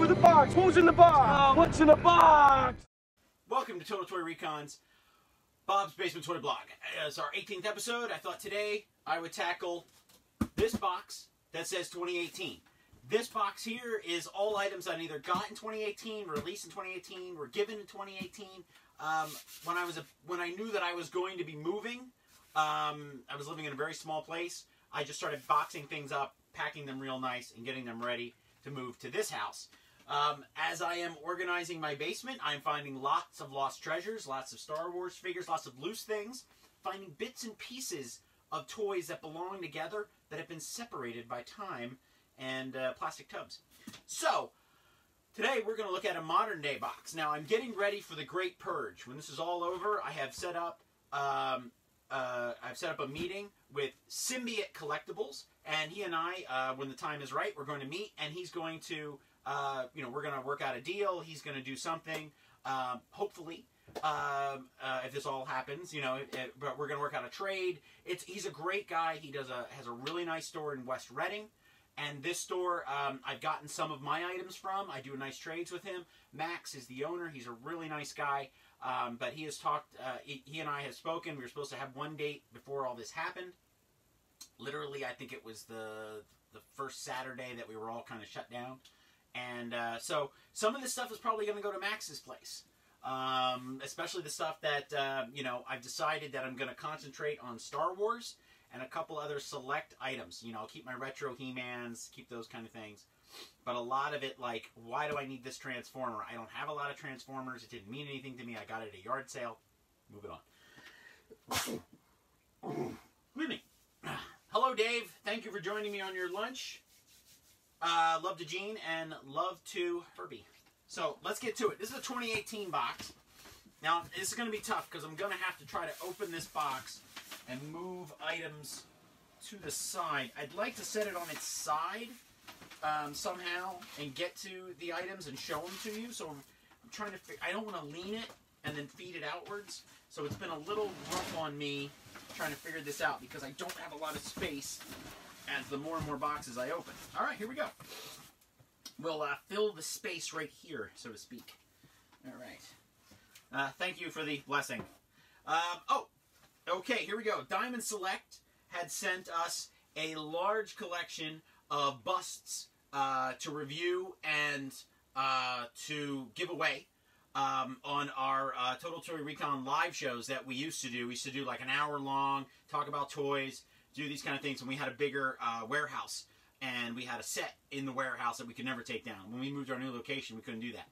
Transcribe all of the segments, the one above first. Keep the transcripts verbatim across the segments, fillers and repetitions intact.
with the box? What was in the box? What's in the box? Welcome to Total Toy Recon's Bob's Basement Toy Blog. It's our eighteenth episode. I thought today I would tackle this box that says twenty eighteen. This box here is all items I either got in twenty eighteen, released in twenty eighteen, were given in twenty eighteen. Um, when I was a, when I knew that I was going to be moving, um, I was living in a very small place. I just started boxing things up, packing them real nice, and getting them ready to move to this house. Um, as I am organizing my basement, I'm finding lots of lost treasures, lots of Star Wars figures, lots of loose things, finding bits and pieces of toys that belong together that have been separated by time and uh, plastic tubs. So, today we're going to look at a modern day box. Now, I'm getting ready for the Great Purge. When this is all over, I have set up, um, uh, I've set up a meeting with Symbiote Collectibles, and he and I, uh, when the time is right, we're going to meet, and he's going to... Uh, you know, we're going to work out a deal. He's going to do something, um, hopefully, um, uh, if this all happens, you know, it, it, but we're going to work out a trade. It's, he's a great guy. He does a, has a really nice store in West Reading. And this store, um, I've gotten some of my items from. I do nice trades with him. Max is the owner. He's a really nice guy. Um, but he has talked, uh, he, he and I have spoken. We were supposed to have one date before all this happened. Literally, I think it was the, the first Saturday that we were all kind of shut down. And uh, so some of this stuff is probably going to go to Max's place, um, especially the stuff that, uh, you know, I've decided that I'm going to concentrate on Star Wars and a couple other select items. You know, I'll keep my retro He-Mans, keep those kind of things. But a lot of it, like, why do I need this Transformer? I don't have a lot of Transformers. It didn't mean anything to me. I got it at a yard sale. Moving on. Excuse me. Hello, Dave. Thank you for joining me on your lunch. Uh, love to Jean and love to Herbie. So let's get to it. This is a twenty eighteen box. Now this is going to be tough because I'm going to have to try to open this box and move items to the side. I'd like to set it on its side um, somehow and get to the items and show them to you. So I'm, I'm trying to figure, I don't want to lean it and then feed it outwards. So it's been a little rough on me trying to figure this out because I don't have a lot of space as the more and more boxes I open. All right, here we go. We'll uh, fill the space right here, so to speak. All right. Uh, thank you for the blessing. Um, oh, okay, here we go. Diamond Select had sent us a large collection of busts uh, to review and uh, to give away um, on our uh, Total Toy Recon live shows that we used to do. We used to do like an hour long, talk about toys, do these kind of things, and we had a bigger uh, warehouse, and we had a set in the warehouse that we could never take down. When we moved to our new location, we couldn't do that.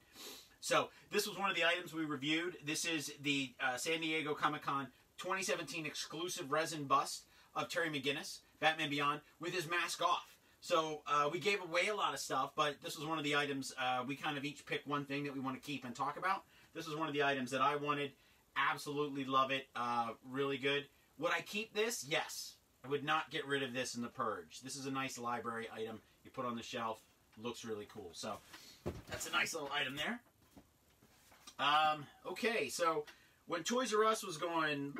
So this was one of the items we reviewed. This is the uh, San Diego Comic-Con twenty seventeen exclusive resin bust of Terry McGinnis, Batman Beyond, with his mask off. So uh, we gave away a lot of stuff, but this was one of the items uh, we kind of each pick one thing that we want to keep and talk about. This was one of the items that I wanted. Absolutely love it. Uh, really good. Would I keep this? Yes. I would not get rid of this in the Purge. This is a nice library item you put on the shelf. Looks really cool. So that's a nice little item there. Um, okay, so when Toys R Us was going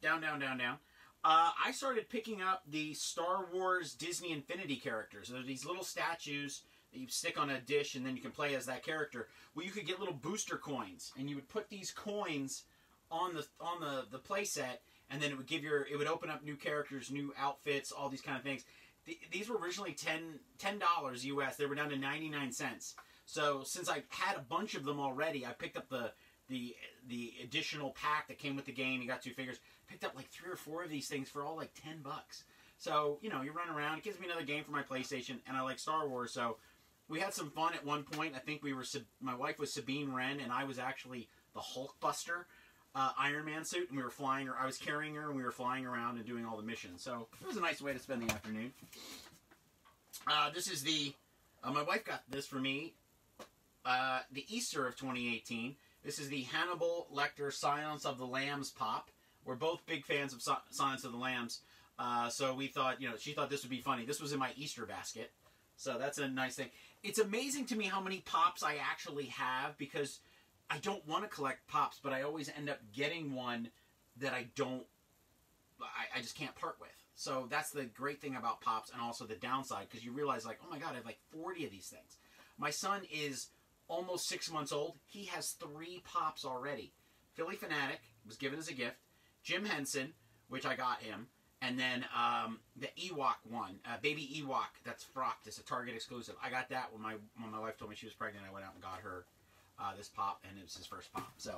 down, down, down, down, uh, I started picking up the Star Wars Disney Infinity characters. They're these little statues that you stick on a dish and then you can play as that character. Well, you could get little booster coins, and you would put these coins on the on the, the playset. And then it would give your, it would open up new characters, new outfits, all these kind of things. The, these were originally ten dollars U S. They were down to ninety-nine cents. So since I had a bunch of them already, I picked up the the the additional pack that came with the game. You got two figures. Picked up like three or four of these things for all like ten bucks. So, you know, you run around. It gives me another game for my PlayStation, and I like Star Wars. So we had some fun at one point. I think we were, my wife was Sabine Wren, and I was actually the Hulkbuster. Uh, Iron Man suit, and we were flying her. I was carrying her, and we were flying around and doing all the missions. So it was a nice way to spend the afternoon. Uh, this is the, uh, my wife got this for me, uh, the Easter of twenty eighteen. This is the Hannibal Lecter Silence of the Lambs pop. We're both big fans of so Silence of the Lambs, uh, so we thought, you know, she thought this would be funny. This was in my Easter basket, so that's a nice thing. It's amazing to me how many pops I actually have, because I don't want to collect pops, but I always end up getting one that I don't, I, I just can't part with. So that's the great thing about pops, and also the downside, because you realize, like, oh my God, I have like forty of these things. My son is almost six months old. He has three Pops already. Philly Fanatic was given as a gift. Jim Henson, which I got him. And then um, the Ewok one, uh, Baby Ewok, that's frocked. It's a Target exclusive. I got that when my when my wife told me she was pregnant. I went out and got her uh, this Pop, and it was his first Pop. So,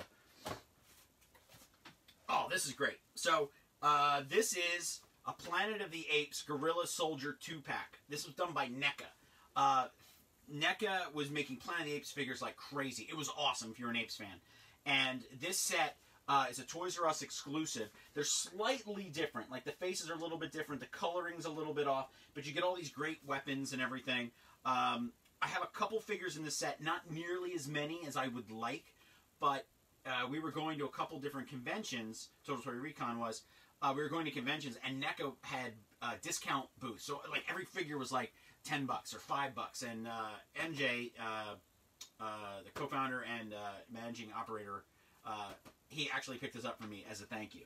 oh, this is great. So, uh, this is a Planet of the Apes Gorilla Soldier two-pack. This was done by NECA. Uh, NECA was making Planet of the Apes figures like crazy. It was awesome if you're an Apes fan. And this set... Uh, it's a Toys R Us exclusive. They're slightly different. Like, the faces are a little bit different. The coloring's a little bit off. But you get all these great weapons and everything. Um, I have a couple figures in the set. Not nearly as many as I would like. But uh, we were going to a couple different conventions. Total Toy Recon was. Uh, we were going to conventions. And NECA had uh, discount booths. So, like, every figure was, like, ten bucks or five bucks. And uh, M J, uh, uh, the co-founder and uh, managing operator... Uh, he actually picked this up for me as a thank you.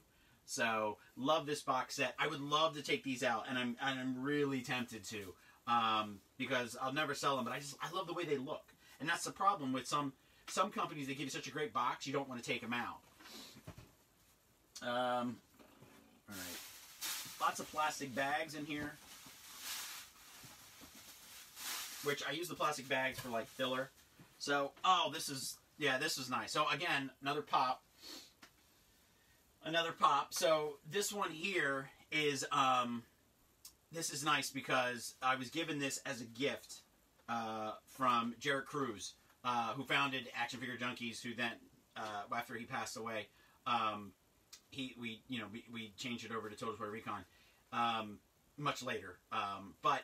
So, love this box set. I would love to take these out, and I'm, and I'm really tempted to, um, because I'll never sell them, but I just, I love the way they look. And that's the problem with some, some companies. They give you such a great box, you don't want to take them out. Um, all right. Lots of plastic bags in here, which I use the plastic bags for, like, filler. So, oh, this is, yeah, this is nice. So, again, another Pop. Another Pop. So this one here is, um, this is nice because I was given this as a gift uh, from Jared Cruz, uh, who founded Action Figure Junkies, who then, uh, after he passed away, um, he, we, you know, we, we changed it over to Total Toy Recon um, much later. Um, but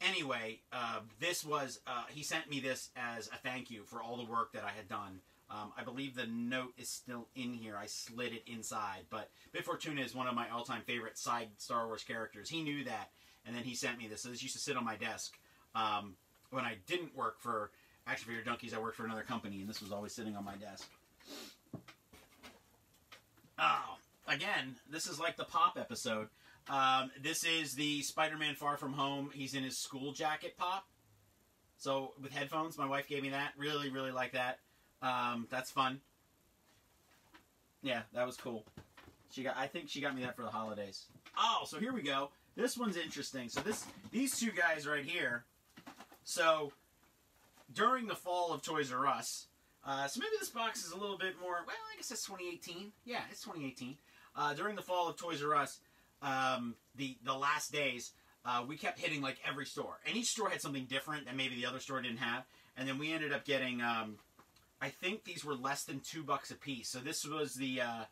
anyway, uh, this was, uh, he sent me this as a thank you for all the work that I had done. Um, I believe the note is still in here. I slid it inside. But Bib Fortuna is one of my all-time favorite side Star Wars characters. He knew that, and then he sent me this. So this used to sit on my desk. Um, when I didn't work for Action Figure Junkies, I worked for another company, and this was always sitting on my desk. Oh, again, this is like the Pop episode. Um, this is the Spider-Man Far From Home. He's in his school jacket Pop. So with headphones, my wife gave me that. Really, really like that. Um, that's fun. Yeah, that was cool. She got, I think she got me that for the holidays. Oh, so here we go. This one's interesting. So this, these two guys right here. So during the fall of Toys R Us, uh, so maybe this box is a little bit more, well, I guess it's twenty eighteen. Yeah, it's twenty eighteen. Uh, during the fall of Toys R Us, um, the, the last days, uh, we kept hitting like every store, and each store had something different that maybe the other store didn't have. And then we ended up getting, um, I think these were less than two bucks a piece. So this was the, uh,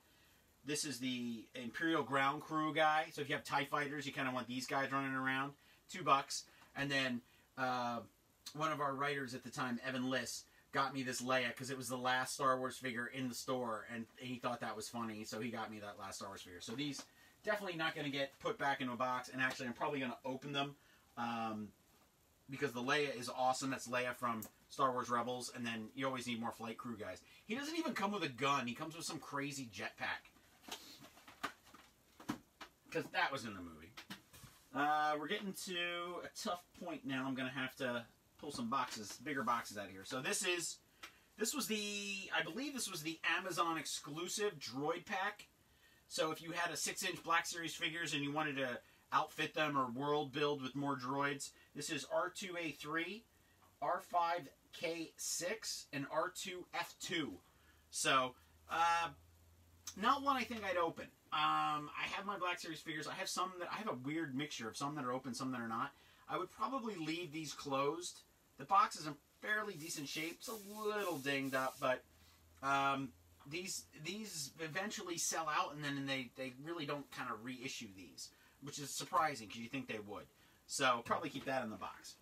this is the Imperial Ground Crew guy. So if you have TIE Fighters, you kind of want these guys running around. Two bucks. And then uh, one of our writers at the time, Evan Liss, got me this Leia because it was the last Star Wars figure in the store. And he thought that was funny, so he got me that last Star Wars figure. So these definitely not going to get put back into a box. And actually, I'm probably going to open them um, because the Leia is awesome. That's Leia from... Star Wars Rebels, and then you always need more flight crew guys. He doesn't even come with a gun. He comes with some crazy jetpack. Because that was in the movie. Uh, we're getting to a tough point now. I'm going to have to pull some boxes, bigger boxes out of here. So this is, this was the, I believe this was the Amazon exclusive droid pack. So if you had a six inch Black Series figures and you wanted to outfit them or world build with more droids, this is R two A three. R five K six and R two F two. So, uh, not one I think I'd open. Um, I have my Black Series figures. I have some that, I have a weird mixture of some that are open, some that are not. I would probably leave these closed. The box is in fairly decent shape. It's a little dinged up, but, um, these, these eventually sell out, and then they, they really don't kind of reissue these, which is surprising because you think they would. So, probably keep that in the box.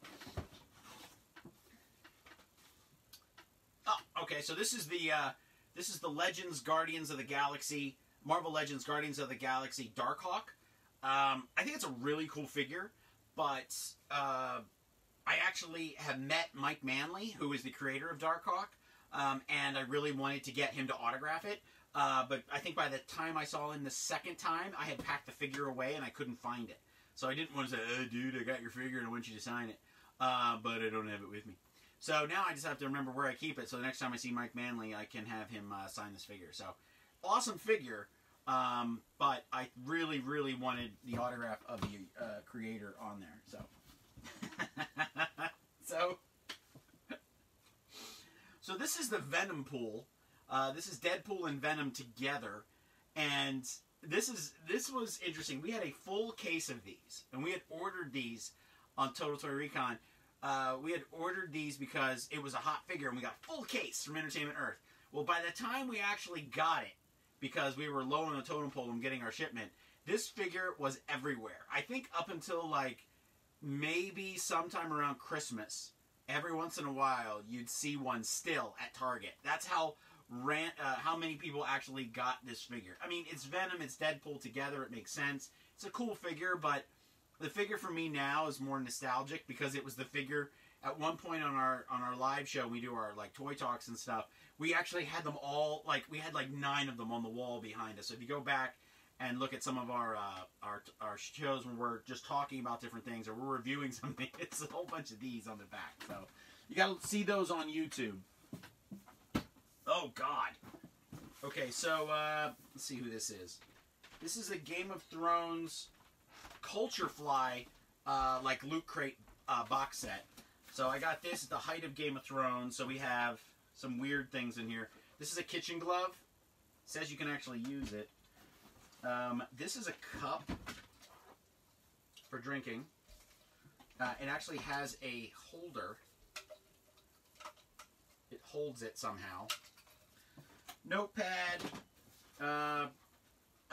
Okay, so this is the uh, this is the Legends Guardians of the Galaxy, Marvel Legends Guardians of the Galaxy Darkhawk. Um, I think it's a really cool figure, but uh, I actually have met Mike Manley, who is the creator of Darkhawk, um, and I really wanted to get him to autograph it. Uh, but I think by the time I saw him the second time, I had packed the figure away and I couldn't find it. So I didn't want to say, oh, dude, I got your figure and I want you to sign it, uh, but I don't have it with me. So now I just have to remember where I keep it, so the next time I see Mike Manley, I can have him uh, sign this figure. So, awesome figure, um, but I really, really wanted the autograph of the uh, creator on there. So, so, so this is the Venom pool. Uh, this is Deadpool and Venom together, and this is this was interesting. We had a full case of these, and we had ordered these on Total Toy Recon. Uh, we had ordered these because it was a hot figure, and we got full case from Entertainment Earth. Well, by the time we actually got it, because we were low on the totem pole and getting our shipment, this figure was everywhere. I think up until, like, maybe sometime around Christmas, every once in a while, you'd see one still at Target. That's how ran, uh, how many people actually got this figure. I mean, it's Venom, it's Deadpool together, it makes sense. It's a cool figure, but the figure for me now is more nostalgic because it was the figure at one point on our on our live show. We do our like toy talks and stuff. We actually had them all, like we had like nine of them on the wall behind us. So if you go back and look at some of our uh, our our shows when we're just talking about different things or we're reviewing something, it's a whole bunch of these on the back. So you got to see those on YouTube. Oh God. Okay, so uh, let's see who this is. This is a Game of Thrones Culture Fly, uh, like Loot Crate uh, box set. So I got this at the height of Game of Thrones, so we have some weird things in here. This is a kitchen glove. It says you can actually use it. Um, this is a cup for drinking. Uh, it actually has a holder. It holds it somehow. Notepad. Uh...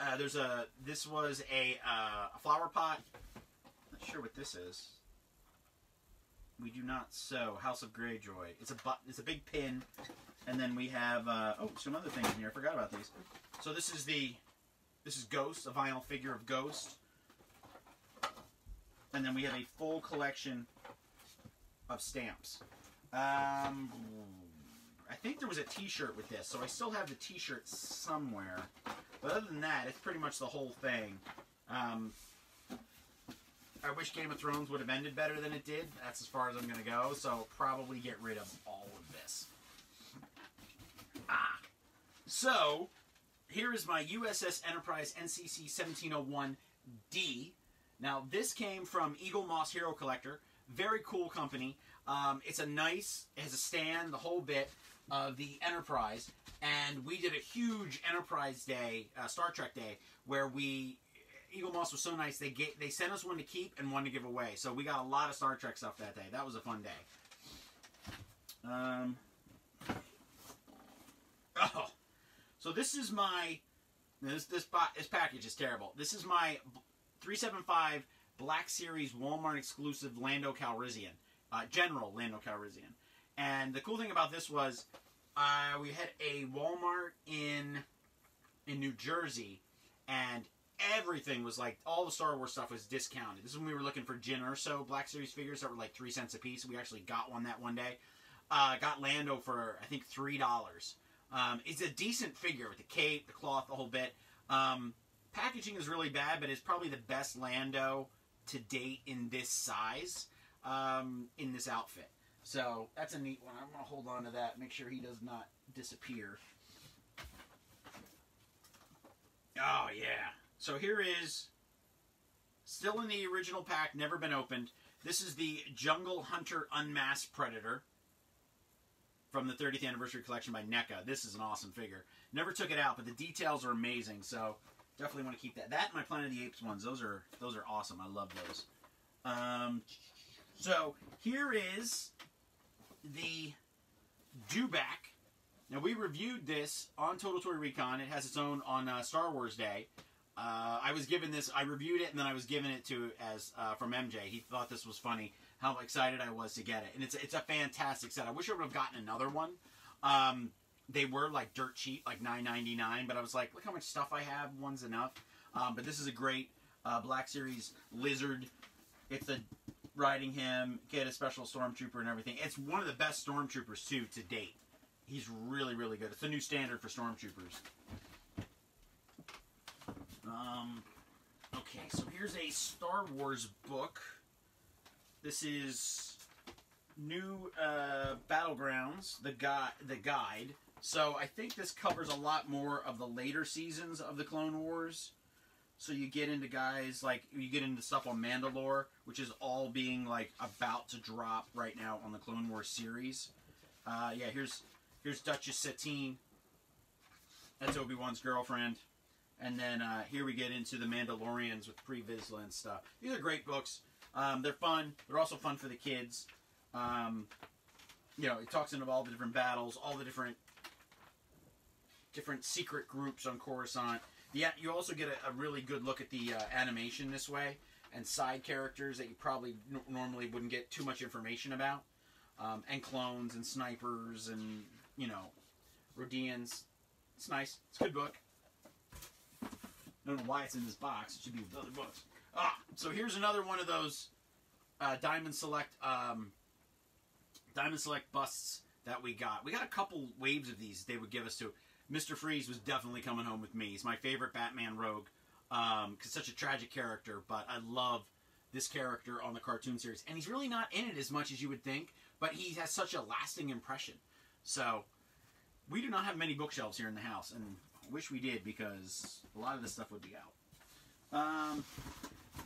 Uh, there's a, this was a, uh, a flower pot. Not sure what this is. We do not sew. House of Greyjoy. It's a, it's a big pin. And then we have, uh, oh, some other things in here. I forgot about these. So this is the, this is Ghost, a vinyl figure of Ghost. And then we have a full collection of stamps. Um, I think there was a t-shirt with this, so I still have the t-shirt somewhere. But other than that, it's pretty much the whole thing. Um, I wish Game of Thrones would have ended better than it did. That's as far as I'm going to go. So probably get rid of all of this. Ah. So here is my U S S Enterprise N C C seventeen oh one D. Now this came from Eagle Moss Hero Collector. Very cool company. Um, it's a nice, it has a stand, the whole bit of the Enterprise. And we did a huge Enterprise Day, uh, Star Trek Day, where we, Eagle Moss was so nice, they get, they sent us one to keep and one to give away. So we got a lot of Star Trek stuff that day. That was a fun day. Um, oh, so this is my, this, this, this package is terrible. This is my three seventy-five Black Series Walmart exclusive Lando Calrissian, uh, General Lando Calrissian. And the cool thing about this was, Uh, we had a Walmart in in New Jersey, and everything was like, all the Star Wars stuff was discounted. This is when we were looking for Jyn Erso Black Series figures that were like three cents a piece. We actually got one that one day. Uh, got Lando for, I think, three dollars. Um, it's a decent figure with the cape, the cloth, the whole bit. Um, packaging is really bad, but it's probably the best Lando to date in this size, um, in this outfit. So, that's a neat one. I'm going to hold on to that. Make sure he does not disappear. Oh, yeah. So, here is, still in the original pack, never been opened. This is the Jungle Hunter Unmasked Predator from the thirtieth Anniversary Collection by NECA. This is an awesome figure. Never took it out, but the details are amazing. So, definitely want to keep that. That and my Planet of the Apes ones. Those are, those are awesome. I love those. Um, so, here is the Dewback. Now we reviewed this on Total Toy Recon. It has its own on uh, Star Wars Day. Uh, I was given this. I reviewed it and then I was given it to as uh, from M J. He thought this was funny. How excited I was to get it, and it's it's a fantastic set. I wish I would have gotten another one. Um, they were like dirt cheap, like nine ninety-nine, but I was like, look how much stuff I have. One's enough. Um, but this is a great uh, Black Series lizard. It's a riding him, get a special stormtrooper and everything. It's one of the best stormtroopers, too, to date. He's really, really good. It's the new standard for stormtroopers. Um, okay, so here's a Star Wars book. This is new uh, Battlegrounds, the, gui the guide. So I think this covers a lot more of the later seasons of the Clone Wars. So you get into guys, like, you get into stuff on Mandalore, which is all being, like, about to drop right now on the Clone Wars series. Uh, yeah, here's here's Duchess Satine. That's Obi-Wan's girlfriend. And then uh, here we get into the Mandalorians with Pre Vizsla and stuff. These are great books. Um, they're fun. They're also fun for the kids. Um, you know, it talks into all the different battles, all the different different secret groups on Coruscant. Yeah, you also get a, a really good look at the uh, animation this way, and side characters that you probably n normally wouldn't get too much information about, um, and clones and snipers and, you know, Rodians. It's nice. It's a good book. I don't know why it's in this box. It should be with other books. Ah, so here's another one of those uh, Diamond Select um, Diamond Select busts that we got. We got a couple waves of these they would give us to. Mister Freeze was definitely coming home with me. He's my favorite Batman rogue, because um, such a tragic character, but I love this character on the cartoon series. And he's really not in it as much as you would think, but he has such a lasting impression. So, we do not have many bookshelves here in the house, and I wish we did, because a lot of this stuff would be out. Um,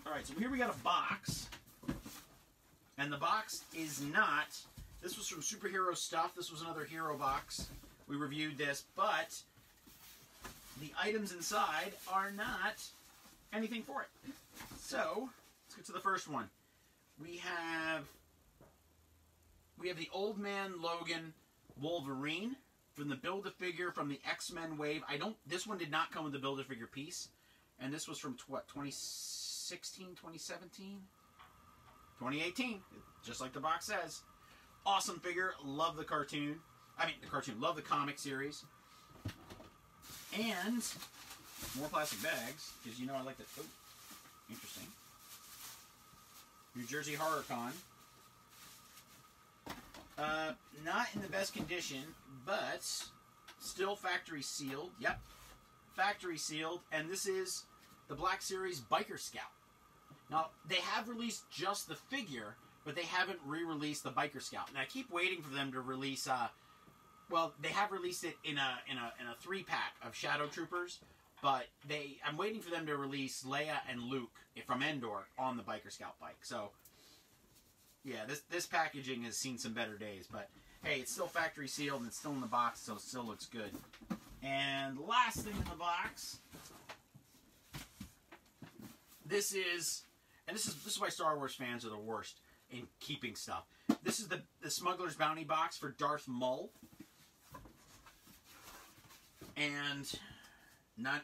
Alright, so here we got a box, and the box is not, this was from Superhero Stuff, this was another Hero box. We reviewed this, but the items inside are not anything for it. So, let's get to the first one. We have we have the Old Man Logan Wolverine from the Build-A-Figure from the X-Men wave. I don't this one did not come with the Build-A-Figure piece, and this was from what, twenty sixteen, twenty seventeen, twenty eighteen, just like the box says. Awesome figure, love the cartoon. I mean, the cartoon. Love the comic series. And more plastic bags, because you know I like that. Oh, interesting. New Jersey Horror Con. Uh, not in the best condition, but still factory sealed. Yep. Factory sealed. And this is the Black Series Biker Scout. Now, they have released just the figure, but they haven't re-released the Biker Scout. And I keep waiting for them to release... Uh, Well, they have released it in a in a in a three pack of Shadow Troopers, but they I'm waiting for them to release Leia and Luke from Endor on the Biker Scout bike. So, yeah, this this packaging has seen some better days, but hey, it's still factory sealed and it's still in the box, so it still looks good. And last thing in the box, this is and this is this is why Star Wars fans are the worst in keeping stuff. This is the the Smuggler's Bounty box for Darth Maul. And not,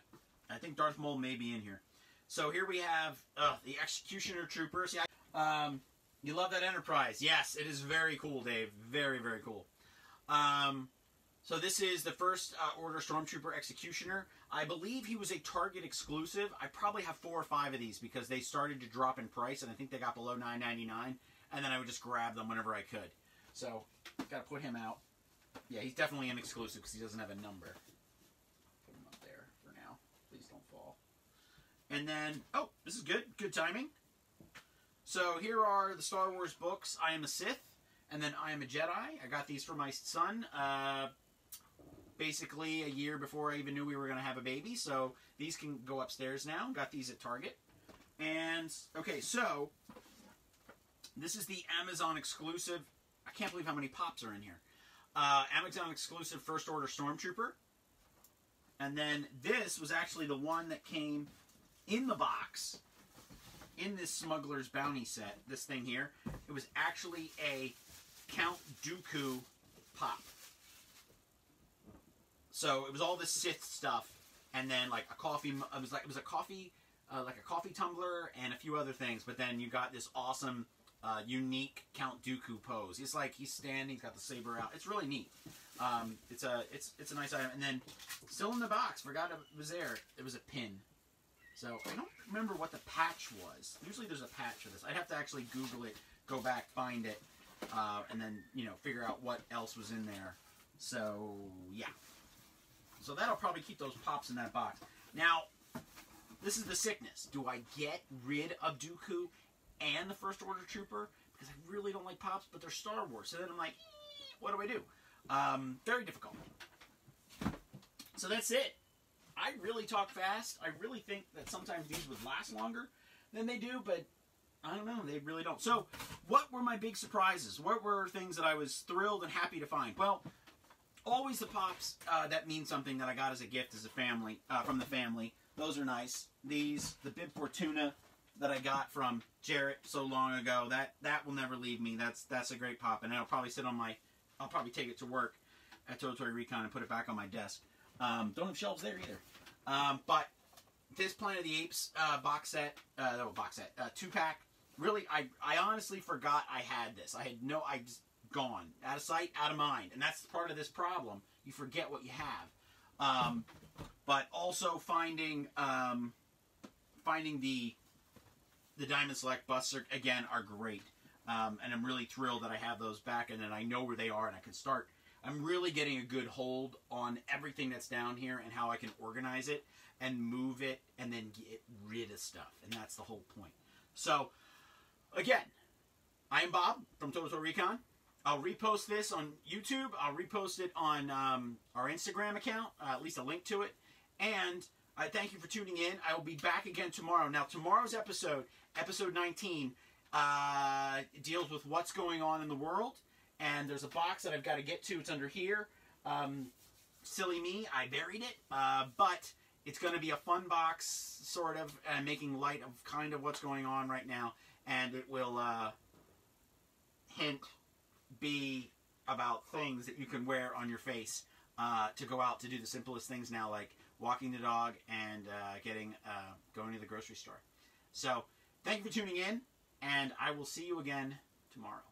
I think Darth Maul may be in here. So here we have uh, the Executioner Troopers. Yeah, um, you love that Enterprise. Yes, it is very cool, Dave. Very, very cool. Um, so this is the First uh, Order Stormtrooper Executioner. I believe he was a Target exclusive. I probably have four or five of these because they started to drop in price, and I think they got below nine ninety-nine. And then I would just grab them whenever I could. So, got to put him out. Yeah, he's definitely an exclusive because he doesn't have a number. Please don't fall. And then, oh, this is good. Good timing. So here are the Star Wars books. I am a Sith, and then I am a Jedi. I got these for my son, uh, basically a year before I even knew we were going to have a baby. So these can go upstairs now. Got these at Target. And, okay, so this is the Amazon exclusive. I can't believe how many pops are in here. Uh, Amazon exclusive First Order Stormtrooper. And then this was actually the one that came in the box in this Smuggler's Bounty set, this thing here. It was actually a Count Dooku pop. So it was all the Sith stuff, and then like a coffee, it was like it was a coffee, uh, like a coffee tumbler and a few other things. But then you got this awesome, uh, unique Count Dooku pose. It's like he's standing, he's got the saber out. It's really neat. Um, it's a it's it's a nice item, and then still in the box. Forgot it was there. It was a pin, so I don't remember what the patch was. Usually there's a patch for this. I'd have to actually Google it, go back, find it, uh, and then you know figure out what else was in there. So yeah, so that'll probably keep those pops in that box. Now this is the sickness. Do I get rid of Dooku and the First Order Trooper? Because I really don't like Pops, but they're Star Wars. So then I'm like, what do I do? Um, very difficult. So that's it. I really talk fast. I really think that sometimes these would last longer than they do, but I don't know. They really don't. So what were my big surprises? What were things that I was thrilled and happy to find? Well, always the Pops uh, that mean something that I got as a gift as a family uh, from the family. Those are nice. These, the Bib Fortuna that I got from Jarrett so long ago, that that will never leave me. That's that's a great Pop, and I'll probably sit on my, I'll probably take it to work at Total Toy Recon and put it back on my desk. Um, don't have shelves there either. Um, but this Planet of the Apes uh, box set, uh, no box set, uh, two pack. Really, I I honestly forgot I had this. I had no, I just gone out of sight, out of mind, and that's part of this problem. You forget what you have. Um, but also finding um, finding the the Diamond Select Buster again are great, um, and I'm really thrilled that I have those back, and then I know where they are, and I can start. I'm really getting a good hold on everything that's down here and how I can organize it and move it and then get rid of stuff, and that's the whole point. So, again, I am Bob from Total Toy Recon. I'll repost this on YouTube. I'll repost it on um, our Instagram account, uh, at least a link to it. And I thank you for tuning in. I will be back again tomorrow. Now, tomorrow's episode, episode nineteen, uh, deals with what's going on in the world. And there's a box that I've got to get to. It's under here. Um, silly me, I buried it. Uh, but it's going to be a fun box, sort of, uh, making light of kind of what's going on right now. And it will uh, hint, be about things that you can wear on your face uh, to go out to do the simplest things now, like walking the dog and uh, getting uh, going to the grocery store. So thank you for tuning in, and I will see you again tomorrow.